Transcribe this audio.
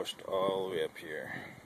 pushed all the way up here.